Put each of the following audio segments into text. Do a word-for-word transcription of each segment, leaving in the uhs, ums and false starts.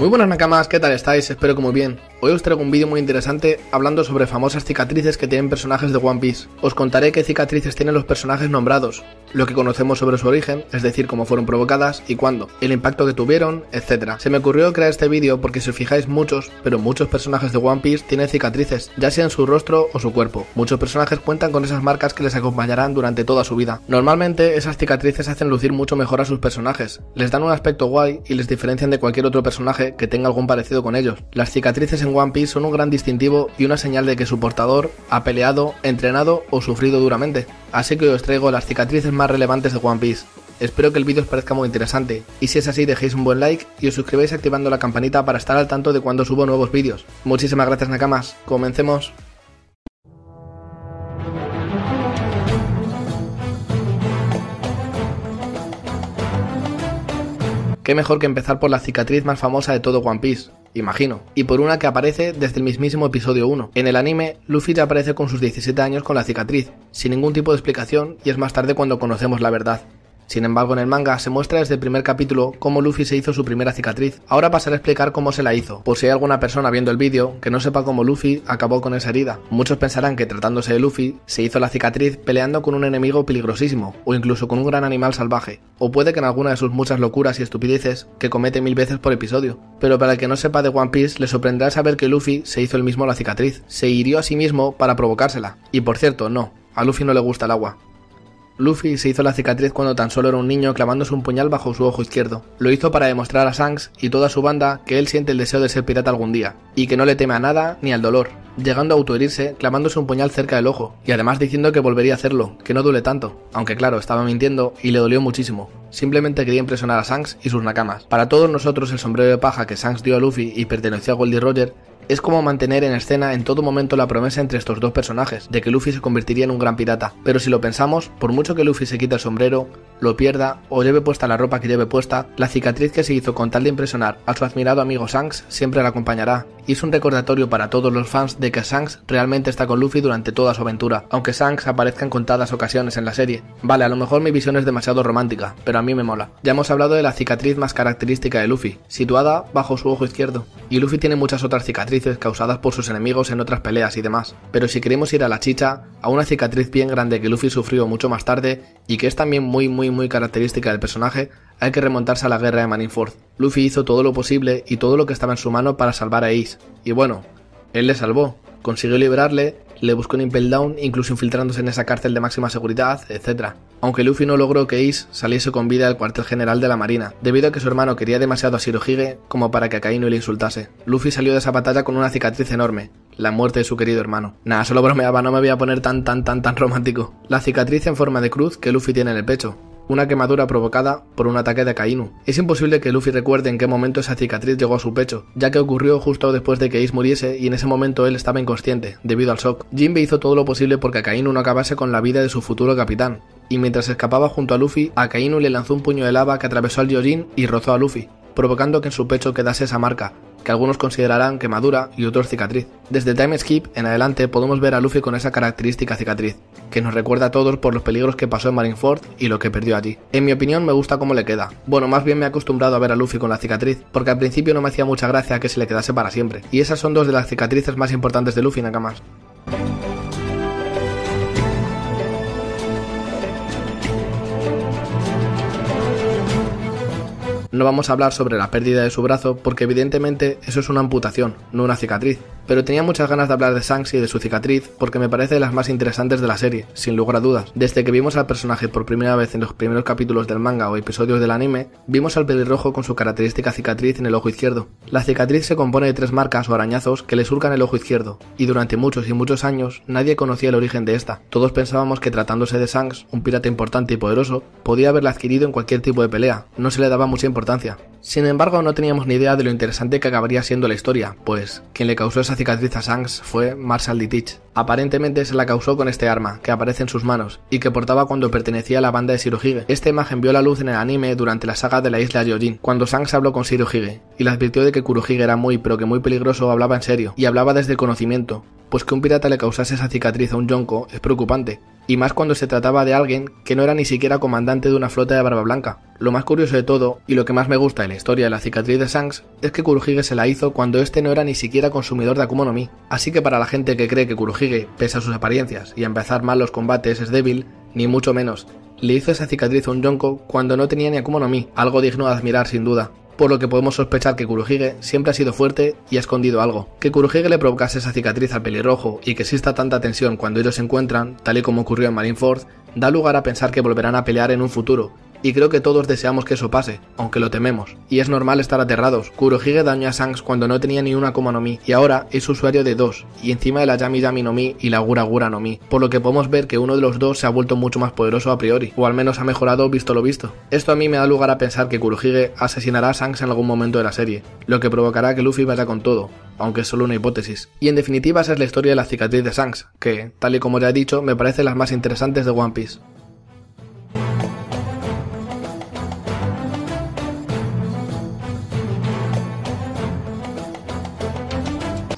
Muy buenas nakamas, ¿qué tal estáis? Espero que muy bien. Hoy os traigo un vídeo muy interesante hablando sobre famosas cicatrices que tienen personajes de One Piece. Os contaré qué cicatrices tienen los personajes nombrados, lo que conocemos sobre su origen, es decir, cómo fueron provocadas y cuándo, el impacto que tuvieron, etcétera. Se me ocurrió crear este vídeo porque si os fijáis muchos, pero muchos personajes de One Piece tienen cicatrices, ya sea en su rostro o su cuerpo. Muchos personajes cuentan con esas marcas que les acompañarán durante toda su vida. Normalmente esas cicatrices hacen lucir mucho mejor a sus personajes, les dan un aspecto guay y les diferencian de cualquier otro personaje que tenga algún parecido con ellos. Las cicatrices en One Piece son un gran distintivo y una señal de que su portador ha peleado, entrenado o sufrido duramente. Así que os traigo las cicatrices más relevantes de One Piece. Espero que el vídeo os parezca muy interesante, y si es así dejéis un buen like y os suscribáis activando la campanita para estar al tanto de cuando subo nuevos vídeos. Muchísimas gracias nakamas, comencemos. Qué mejor que empezar por la cicatriz más famosa de todo One Piece, imagino, y por una que aparece desde el mismísimo episodio uno. En el anime, Luffy ya aparece con sus diecisiete años con la cicatriz, sin ningún tipo de explicación, y es más tarde cuando conocemos la verdad. Sin embargo, en el manga se muestra desde el primer capítulo cómo Luffy se hizo su primera cicatriz. Ahora pasaré a explicar cómo se la hizo, por si hay alguna persona viendo el vídeo que no sepa cómo Luffy acabó con esa herida. Muchos pensarán que tratándose de Luffy, se hizo la cicatriz peleando con un enemigo peligrosísimo, o incluso con un gran animal salvaje, o puede que en alguna de sus muchas locuras y estupideces que comete mil veces por episodio. Pero para el que no sepa de One Piece, le sorprenderá saber que Luffy se hizo él mismo la cicatriz, se hirió a sí mismo para provocársela. Y por cierto, no, a Luffy no le gusta el agua. Luffy se hizo la cicatriz cuando tan solo era un niño clavándose un puñal bajo su ojo izquierdo. Lo hizo para demostrar a Shanks y toda su banda que él siente el deseo de ser pirata algún día, y que no le teme a nada ni al dolor, llegando a autoherirse clavándose un puñal cerca del ojo, y además diciendo que volvería a hacerlo, que no duele tanto, aunque claro, estaba mintiendo y le dolió muchísimo. Simplemente quería impresionar a Shanks y sus nakamas. Para todos nosotros el sombrero de paja que Shanks dio a Luffy y perteneció a Goldie Roger es como mantener en escena en todo momento la promesa entre estos dos personajes de que Luffy se convertiría en un gran pirata. Pero si lo pensamos, por mucho que Luffy se quite el sombrero, lo pierda o lleve puesta la ropa que lleve puesta, la cicatriz que se hizo con tal de impresionar a su admirado amigo Shanks siempre la acompañará, y es un recordatorio para todos los fans de que Shanks realmente está con Luffy durante toda su aventura, aunque Shanks aparezca en contadas ocasiones en la serie. Vale, a lo mejor mi visión es demasiado romántica, pero a mí me mola. Ya hemos hablado de la cicatriz más característica de Luffy, situada bajo su ojo izquierdo, y Luffy tiene muchas otras cicatrices causadas por sus enemigos en otras peleas y demás, pero si queremos ir a la chicha, a una cicatriz bien grande que Luffy sufrió mucho más tarde y que es también muy muy muy característica del personaje, hay que remontarse a la guerra de Marineford. Luffy hizo todo lo posible y todo lo que estaba en su mano para salvar a Ace, y bueno, él le salvó, consiguió liberarle, le buscó un Impel Down, incluso infiltrándose en esa cárcel de máxima seguridad, etcétera. Aunque Luffy no logró que Ace saliese con vida del cuartel general de la marina, debido a que su hermano quería demasiado a Shirohige como para que Akainu le insultase. Luffy salió de esa batalla con una cicatriz enorme, la muerte de su querido hermano. Nah, solo bromeaba, no me voy a poner tan tan tan tan romántico. La cicatriz en forma de cruz que Luffy tiene en el pecho, una quemadura provocada por un ataque de Akainu. Es imposible que Luffy recuerde en qué momento esa cicatriz llegó a su pecho, ya que ocurrió justo después de que Ace muriese y en ese momento él estaba inconsciente, debido al shock. Jinbe hizo todo lo posible porque Akainu no acabase con la vida de su futuro capitán, y mientras escapaba junto a Luffy, Akainu le lanzó un puño de lava que atravesó al Gyojin y rozó a Luffy, provocando que en su pecho quedase esa marca, que algunos considerarán quemadura y otros cicatriz. Desde Time Skip en adelante podemos ver a Luffy con esa característica cicatriz, que nos recuerda a todos por los peligros que pasó en Marineford y lo que perdió allí. En mi opinión me gusta cómo le queda. Bueno, más bien me he acostumbrado a ver a Luffy con la cicatriz, porque al principio no me hacía mucha gracia que se le quedase para siempre. Y esas son dos de las cicatrices más importantes de Luffy, nakamas. No vamos a hablar sobre la pérdida de su brazo porque evidentemente eso es una amputación, no una cicatriz, pero tenía muchas ganas de hablar de Shanks y de su cicatriz porque me parece de las más interesantes de la serie, sin lugar a dudas. Desde que vimos al personaje por primera vez en los primeros capítulos del manga o episodios del anime, vimos al pelirrojo con su característica cicatriz en el ojo izquierdo. La cicatriz se compone de tres marcas o arañazos que le surcan el ojo izquierdo, y durante muchos y muchos años nadie conocía el origen de esta. Todos pensábamos que tratándose de Shanks, un pirata importante y poderoso, podía haberla adquirido en cualquier tipo de pelea, no se le daba mucha importancia. Sin embargo, no teníamos ni idea de lo interesante que acabaría siendo la historia, pues quien le causó esa cicatriz a Shanks fue Marshall D. Teach. Aparentemente se la causó con este arma, que aparece en sus manos, y que portaba cuando pertenecía a la banda de Shirohige. Esta imagen vio la luz en el anime durante la saga de la isla Gyojin, cuando Shanks habló con Shirohige, y le advirtió de que Kurohige era muy pero que muy peligroso, hablaba en serio, y hablaba desde el conocimiento, pues que un pirata le causase esa cicatriz a un Yonko es preocupante, y más cuando se trataba de alguien que no era ni siquiera comandante de una flota de Barba Blanca. Lo más curioso de todo, y lo que más me gusta de la historia de la cicatriz de Shanks, es que Kurohige se la hizo cuando este no era ni siquiera consumidor de Akuma no Mi. Así que para la gente que cree que Kurohige, pese a sus apariencias y a empezar mal los combates, es débil, ni mucho menos. Le hizo esa cicatriz a un Yonko cuando no tenía ni Akuma no Mi, algo digno de admirar sin duda. Por lo que podemos sospechar que Kurohige siempre ha sido fuerte y ha escondido algo. Que Kurohige le provocase esa cicatriz al pelirrojo y que exista tanta tensión cuando ellos se encuentran, tal y como ocurrió en Marineford, da lugar a pensar que volverán a pelear en un futuro, y creo que todos deseamos que eso pase, aunque lo tememos. Y es normal estar aterrados. Kurohige dañó a Shanks cuando no tenía ni una Akuma no Mi, y ahora es usuario de dos, y encima de la Yami Yami no Mi y la Gura Gura no Mi, por lo que podemos ver que uno de los dos se ha vuelto mucho más poderoso a priori, o al menos ha mejorado visto lo visto. Esto a mí me da lugar a pensar que Kurohige asesinará a Shanks en algún momento de la serie, lo que provocará que Luffy vaya con todo, aunque es solo una hipótesis. Y en definitiva esa es la historia de la cicatriz de Shanks, que, tal y como ya he dicho, me parece las más interesantes de One Piece.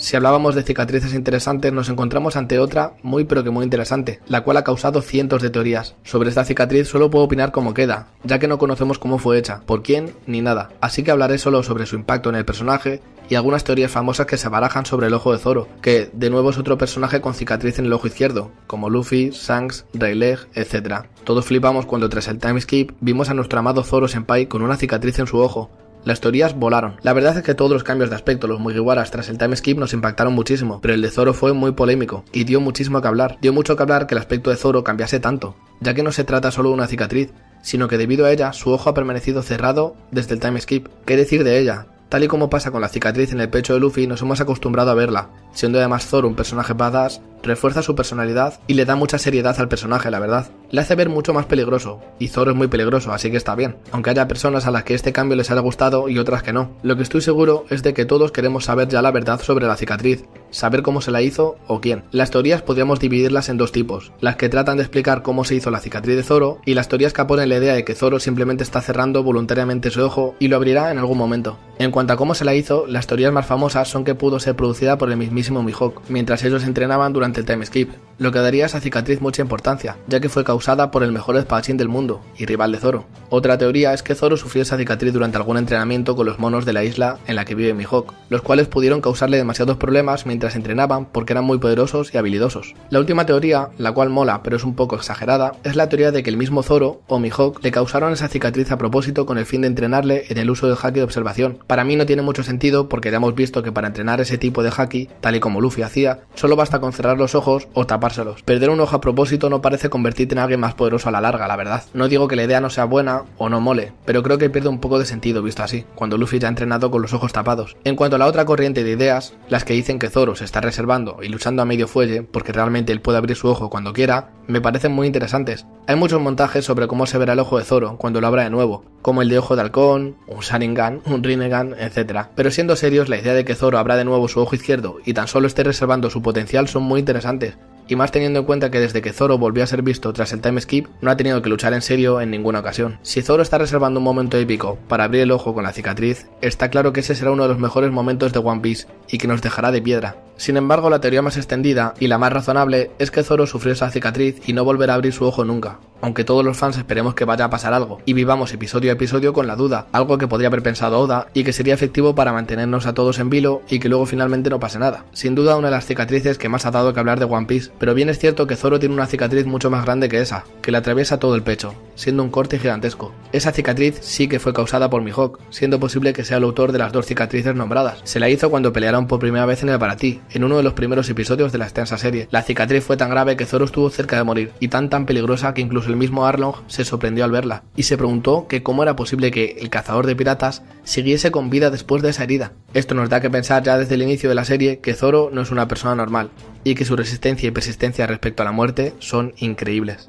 Si hablábamos de cicatrices interesantes, nos encontramos ante otra muy pero que muy interesante, la cual ha causado cientos de teorías. Sobre esta cicatriz solo puedo opinar cómo queda, ya que no conocemos cómo fue hecha, por quién ni nada, así que hablaré solo sobre su impacto en el personaje y algunas teorías famosas que se barajan sobre el ojo de Zoro, que de nuevo es otro personaje con cicatriz en el ojo izquierdo, como Luffy, Shanks, Rayleigh, etcétera. Todos flipamos cuando tras el time skip vimos a nuestro amado Zoro senpai con una cicatriz en su ojo. Las teorías volaron. La verdad es que todos los cambios de aspecto, los Mugiwaras tras el time skip nos impactaron muchísimo, pero el de Zoro fue muy polémico y dio muchísimo que hablar. Dio mucho que hablar que el aspecto de Zoro cambiase tanto, ya que no se trata solo de una cicatriz, sino que debido a ella su ojo ha permanecido cerrado desde el time skip. ¿Qué decir de ella? Tal y como pasa con la cicatriz en el pecho de Luffy, nos hemos acostumbrado a verla. Siendo además Zoro un personaje badass, refuerza su personalidad y le da mucha seriedad al personaje, la verdad. Le hace ver mucho más peligroso, y Zoro es muy peligroso, así que está bien. Aunque haya personas a las que este cambio les haya gustado y otras que no. Lo que estoy seguro es de que todos queremos saber ya la verdad sobre la cicatriz, saber cómo se la hizo o quién. Las teorías podríamos dividirlas en dos tipos, las que tratan de explicar cómo se hizo la cicatriz de Zoro y las teorías que apoyan la idea de que Zoro simplemente está cerrando voluntariamente su ojo y lo abrirá en algún momento. En cuanto a cómo se la hizo, las teorías más famosas son que pudo ser producida por el mismísimo Mihawk, mientras ellos entrenaban durante el time skip, lo que daría a esa cicatriz mucha importancia, ya que fue causada por el mejor espadachín del mundo y rival de Zoro. Otra teoría es que Zoro sufrió esa cicatriz durante algún entrenamiento con los monos de la isla en la que vive Mihawk, los cuales pudieron causarle demasiados problemas mientras entrenaban porque eran muy poderosos y habilidosos. La última teoría, la cual mola pero es un poco exagerada, es la teoría de que el mismo Zoro o Mihawk le causaron esa cicatriz a propósito con el fin de entrenarle en el uso del haki de observación. Para mí no tiene mucho sentido porque ya hemos visto que para entrenar ese tipo de haki, tal y como Luffy hacía, solo basta con cerrar los ojos o tapárselos. Perder un ojo a propósito no parece convertirte en alguien más poderoso a la larga, la verdad. No digo que la idea no sea buena o no mole, pero creo que pierde un poco de sentido visto así, cuando Luffy ya ha entrenado con los ojos tapados. En cuanto a la otra corriente de ideas, las que dicen que Zoro se está reservando y luchando a medio fuelle porque realmente él puede abrir su ojo cuando quiera, me parecen muy interesantes. Hay muchos montajes sobre cómo se verá el ojo de Zoro cuando lo abra de nuevo, como el de ojo de halcón, un Sharingan, un Rinnegan, etcétera. Pero siendo serios, la idea de que Zoro abra de nuevo su ojo izquierdo y tan solo esté reservando su potencial son muy interesantes, y más teniendo en cuenta que desde que Zoro volvió a ser visto tras el time skip, no ha tenido que luchar en serio en ninguna ocasión. Si Zoro está reservando un momento épico para abrir el ojo con la cicatriz, está claro que ese será uno de los mejores momentos de One Piece y que nos dejará de piedra. Sin embargo, la teoría más extendida y la más razonable es que Zoro sufrió esa cicatriz y no volverá a abrir su ojo nunca, aunque todos los fans esperemos que vaya a pasar algo y vivamos episodio a episodio con la duda, algo que podría haber pensado Oda y que sería efectivo para mantenernos a todos en vilo y que luego finalmente no pase nada. Sin duda una de las cicatrices que más ha dado que hablar de One Piece, pero bien es cierto que Zoro tiene una cicatriz mucho más grande que esa, que le atraviesa todo el pecho, siendo un corte gigantesco. Esa cicatriz sí que fue causada por Mihawk, siendo posible que sea el autor de las dos cicatrices nombradas. Se la hizo cuando pelearon por primera vez en el Baratí, en uno de los primeros episodios de la extensa serie. La cicatriz fue tan grave que Zoro estuvo cerca de morir, y tan tan peligrosa que incluso el mismo Arlong se sorprendió al verla, y se preguntó que cómo era posible que el cazador de piratas siguiese con vida después de esa herida. Esto nos da que pensar ya desde el inicio de la serie que Zoro no es una persona normal, y que su resistencia y persistencia respecto a la muerte son increíbles.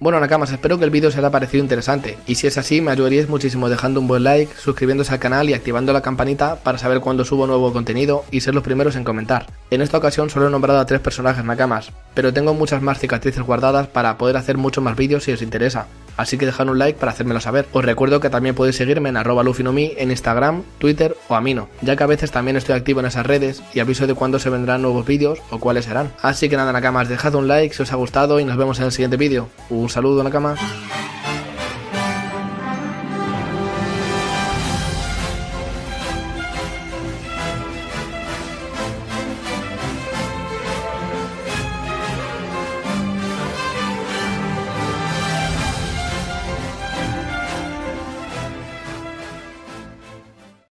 Bueno, Nakamas, espero que el vídeo os haya parecido interesante, y si es así me ayudaríais muchísimo dejando un buen like, suscribiéndose al canal y activando la campanita para saber cuando subo nuevo contenido y ser los primeros en comentar. En esta ocasión solo he nombrado a tres personajes, Nakamas, pero tengo muchas más cicatrices guardadas para poder hacer muchos más vídeos si os interesa. así que dejad un like para hacérmelo saber. Os recuerdo que también podéis seguirme en arroba lufinomi en Instagram, Twitter o Amino, ya que a veces también estoy activo en esas redes y aviso de cuándo se vendrán nuevos vídeos o cuáles serán. Así que nada, nakamas, dejad un like si os ha gustado y nos vemos en el siguiente vídeo. Un saludo, nakamas.